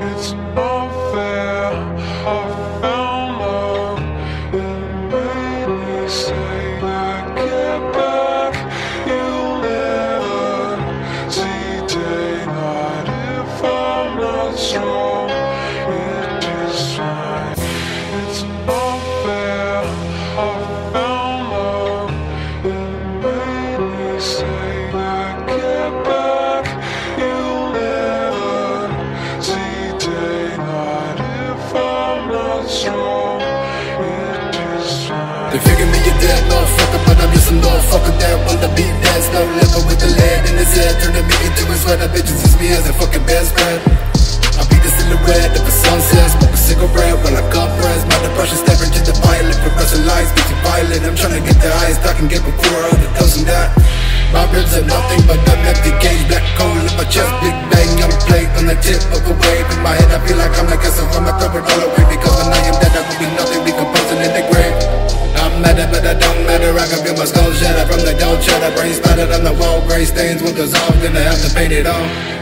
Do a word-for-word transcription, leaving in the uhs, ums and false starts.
It's not fair. I found love, it made me say I get back. You'll never see day night if I'm not strong. It is fine. It's not fair. I found love, it made me say I get back. They figure me a dead motherfucker, but I'm just a motherfucker that wanna be best. No level with the lead in his head, turning me into his sweat. That bitches use me as a fucking best friend. I'll be the silhouette of a sunset, smoke a cigarette when I compress. My depression staring to the violet, progressive lights, bitchy violet. I'm trying to get the highest I can get before all the does and that. My ribs are nothing but an empty cage, black coal in my chest, big bang. I'm played on the tip of a wave. In my head I feel like I'm like a silver, my throat all away. Because when I am dead I will be nothing, decomposing in the grave. I'm mad at, but I don't matter. I can feel my skull shattered from the dough chatter. Brain splattered on the wall, grey stains will dissolve, then I have to paint it on.